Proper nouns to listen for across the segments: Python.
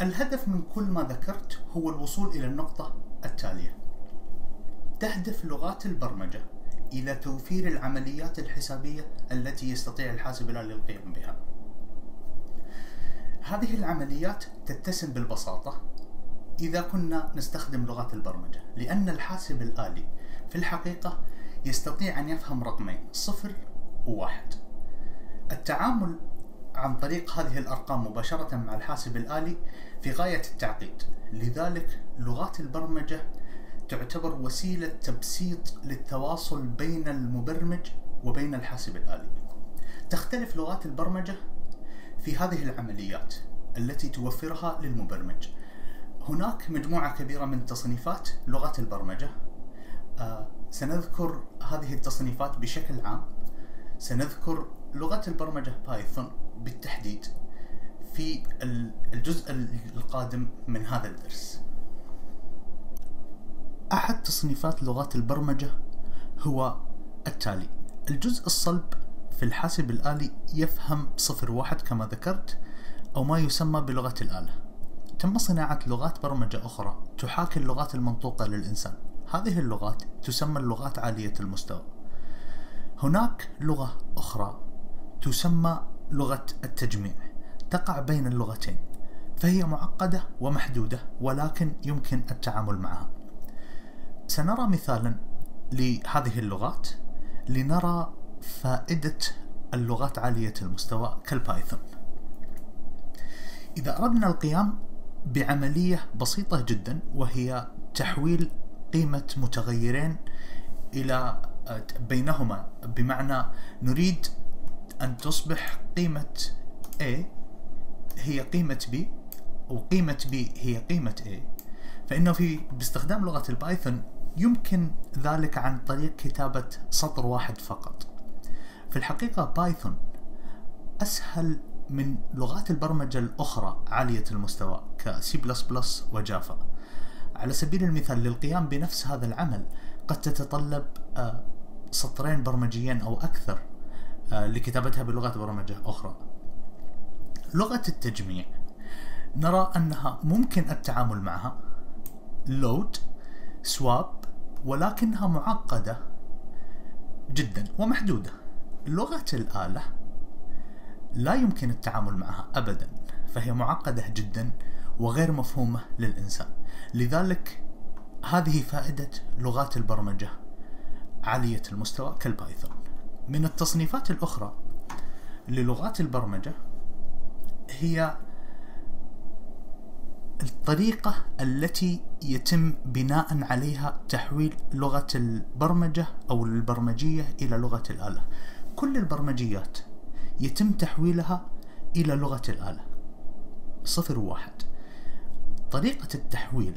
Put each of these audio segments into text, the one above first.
الهدف من كل ما ذكرت هو الوصول إلى النقطة التالية. تهدف لغات البرمجة إلى توفير العمليات الحسابية التي يستطيع الحاسب الآلي القيام بها. هذه العمليات تتسم بالبساطة إذا كنا نستخدم لغات البرمجة، لأن الحاسب الآلي في الحقيقة يستطيع أن يفهم رقمين 0 و 1. التعامل عن طريق هذه الأرقام مباشرة مع الحاسب الآلي في غاية التعقيد، لذلك لغات البرمجة تعتبر وسيلة تبسيط للتواصل بين المبرمج وبين الحاسب الآلي. تختلف لغات البرمجة في هذه العمليات التي توفرها للمبرمج. هناك مجموعة كبيرة من تصنيفات لغات البرمجة، سنذكر هذه التصنيفات بشكل عام. سنذكر لغة البرمجة بايثون بالتحديد في الجزء القادم من هذا الدرس. أحد تصنيفات لغات البرمجة هو التالي: الجزء الصلب في الحاسب الآلي يفهم 0 و 1 كما ذكرت، أو ما يسمى بلغة الآلة. تم صناعة لغات برمجة أخرى تحاكي اللغات المنطوقة للإنسان، هذه اللغات تسمى اللغات عالية المستوى. هناك لغة أخرى تسمى لغة التجميع، تقع بين اللغتين، فهي معقدة ومحدودة ولكن يمكن التعامل معها. سنرى مثالا لهذه اللغات لنرى فائدة اللغات عالية المستوى كالبايثون. إذا أردنا القيام بعملية بسيطة جدا وهي تحويل قيمة متغيرين إلى بينهما، بمعنى نريد أن تصبح قيمة A هي قيمة B وقيمة B هي قيمة A، فإنه باستخدام لغة البايثون يمكن ذلك عن طريق كتابة سطر واحد فقط. في الحقيقة بايثون أسهل من لغات البرمجة الأخرى عالية المستوى كسي بلس بلس وجافا. على سبيل المثال للقيام بنفس هذا العمل قد تتطلب سطرين برمجيين أو أكثر لكتابتها بلغة برمجة أخرى. لغة التجميع نرى أنها ممكن التعامل معها load swap، ولكنها معقدة جدا ومحدودة. لغة الآلة لا يمكن التعامل معها أبدا، فهي معقدة جدا وغير مفهومة للإنسان. لذلك هذه فائدة لغات البرمجة عالية المستوى كالبايثون. من التصنيفات الأخرى للغات البرمجة هي الطريقة التي يتم بناء عليها تحويل لغة البرمجة أو البرمجية إلى لغة الآلة. كل البرمجيات يتم تحويلها إلى لغة الآلة 0 و 1. طريقة التحويل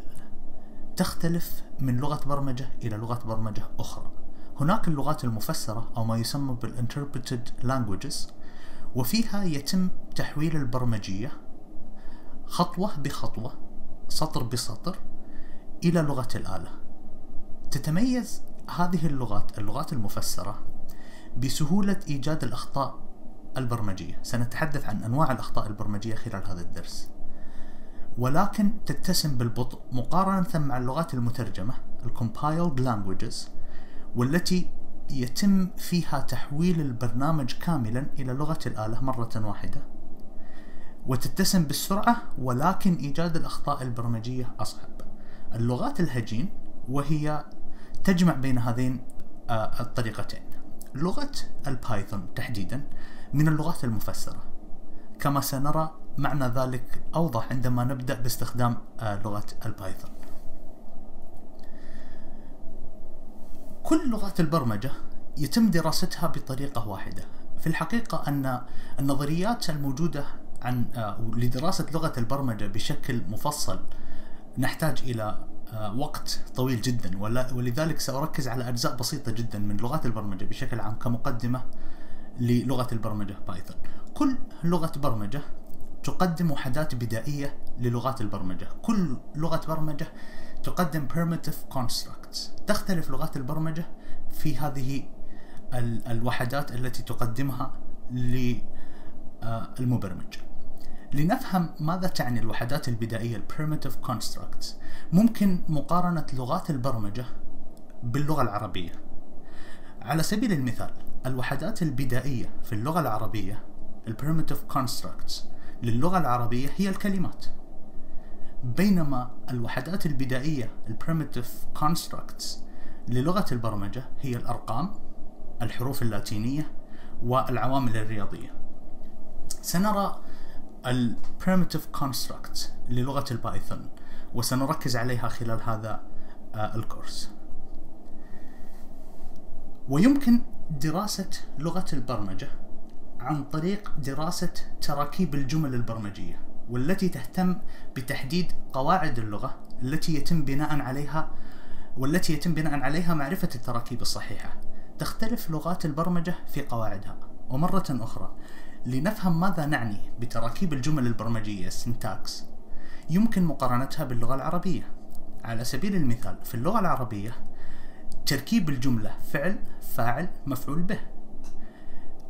تختلف من لغة برمجة إلى لغة برمجة أخرى. هناك اللغات المفسرة أو ما يسمى بالinterpreted languages، وفيها يتم تحويل البرمجية خطوة بخطوة سطر بسطر إلى لغة الآلة. تتميز هذه اللغات المفسرة بسهولة إيجاد الأخطاء البرمجية. سنتحدث عن أنواع الأخطاء البرمجية خلال هذا الدرس، ولكن تتسم بالبطء مقارنة مع اللغات المترجمة الcompiled languages، والتي يتم فيها تحويل البرنامج كاملا إلى لغة الآلة مرة واحدة، وتتسم بالسرعة ولكن إيجاد الأخطاء البرمجية أصعب. اللغات الهجين وهي تجمع بين هذين الطريقتين. لغة البايثون تحديدا من اللغات المفسرة، كما سنرى معنى ذلك أوضح عندما نبدأ باستخدام لغة البايثون. كل لغات البرمجة يتم دراستها بطريقة واحدة. في الحقيقة أن النظريات الموجودة عن لدراسة لغة البرمجة بشكل مفصل نحتاج إلى وقت طويل جدا، ولذلك سأركز على أجزاء بسيطة جدا من لغات البرمجة بشكل عام كمقدمة للغة البرمجة بايثون. كل لغة برمجة تقدم وحدات بدائية للغات البرمجة. كل لغة برمجة تقدم primitive constructs. تختلف لغات البرمجة في هذه الوحدات التي تقدمها للمبرمج. لنفهم ماذا تعني الوحدات البدائية primitive constructs ممكن مقارنة لغات البرمجة باللغة العربية. على سبيل المثال الوحدات البدائية في اللغة العربية primitive constructs للغة العربية هي الكلمات، بينما الوحدات البدائية primitive constructs للغة البرمجة هي الأرقام، الحروف اللاتينية والعوامل الرياضية. سنرى primitive constructs للغة البايثون وسنركز عليها خلال هذا الكورس. ويمكن دراسة لغة البرمجة عن طريق دراسة تراكيب الجمل البرمجية، والتي تهتم بتحديد قواعد اللغة والتي يتم بناء عليها معرفة التراكيب الصحيحة. تختلف لغات البرمجة في قواعدها. ومرة أخرى لنفهم ماذا نعني بتراكيب الجمل البرمجية syntax يمكن مقارنتها باللغة العربية. على سبيل المثال في اللغة العربية تركيب الجملة فعل فاعل مفعول به.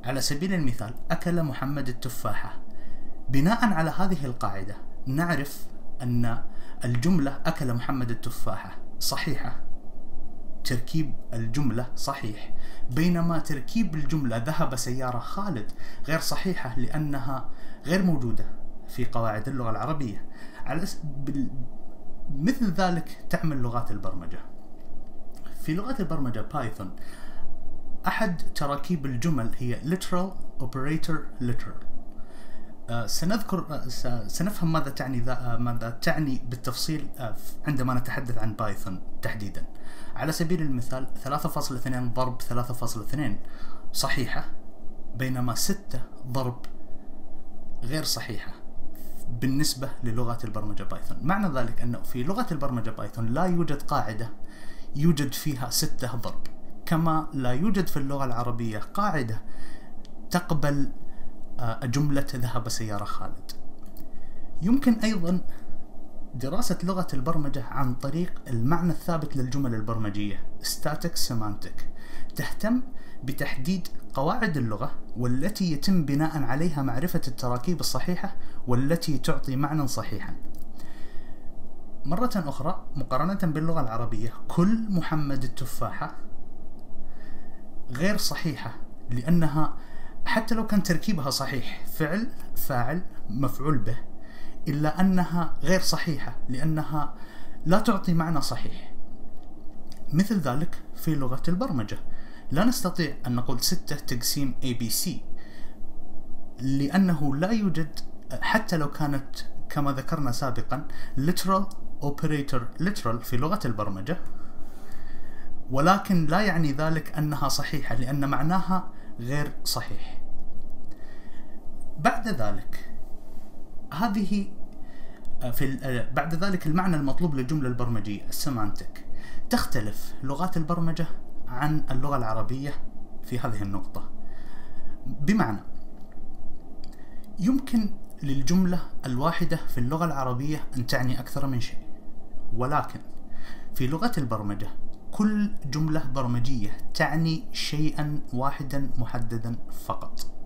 على سبيل المثال أكل محمد التفاحة، بناء على هذه القاعدة نعرف أن الجملة أكل محمد التفاحة صحيحة، تركيب الجملة صحيح، بينما تركيب الجملة ذهب سيارة خالد غير صحيحة لأنها غير موجودة في قواعد اللغة العربية. مثل ذلك تعمل لغات البرمجة. في لغة البرمجة بايثون أحد تراكيب الجمل هي literal operator literal. سنفهم ماذا تعني بالتفصيل عندما نتحدث عن بايثون تحديدا. على سبيل المثال 3.2 ضرب 3.2 صحيحة، بينما 6 ضرب غير صحيحة بالنسبة للغة البرمجة بايثون. معنى ذلك أنه في لغة البرمجة بايثون لا يوجد قاعدة يوجد فيها 6 ضرب، كما لا يوجد في اللغة العربية قاعدة تقبل جملة ذهب سيارة خالد. يمكن أيضا دراسة لغة البرمجة عن طريق المعنى الثابت للجمل البرمجية static semantic، تهتم بتحديد قواعد اللغة والتي يتم بناء عليها معرفة التراكيب الصحيحة والتي تعطي معنى صحيحا. مرة أخرى مقارنة باللغة العربية كل محمد التفاحة غير صحيحة، لأنها حتى لو كان تركيبها صحيح فعل فاعل مفعول به، إلا أنها غير صحيحة لأنها لا تعطي معنى صحيح. مثل ذلك في لغة البرمجة لا نستطيع أن نقول 6 تقسيم ABC، لأنه لا يوجد، حتى لو كانت كما ذكرنا سابقا literal operator literal في لغة البرمجة، ولكن لا يعني ذلك أنها صحيحة لأن معناها غير صحيح. بعد ذلك المعنى المطلوب للجملة البرمجية السمانتك. تختلف لغات البرمجة عن اللغة العربية في هذه النقطة، بمعنى يمكن للجملة الواحدة في اللغة العربية أن تعني أكثر من شيء، ولكن في لغة البرمجة كل جملة برمجية تعني شيئا واحدا محددا فقط.